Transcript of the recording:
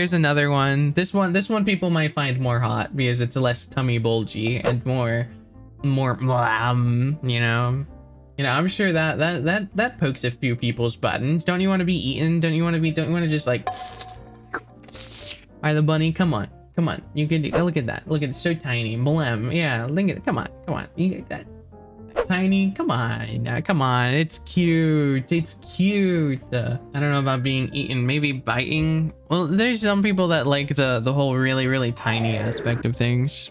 Here's another one. This one people might find more hot because it's less tummy bulgy and more you know, I'm sure that pokes a few people's buttons. Don't you want to be eaten? Don't you want to just like, all right, the bunny, come on, come on, you can do, look at that, look at it, so tiny, blam, yeah, look at, come on, come on, you get that. Tiny, come on, come on, it's cute, it's cute. I don't know about being eaten, maybe biting. Well, there's some people that like the whole really tiny aspect of things.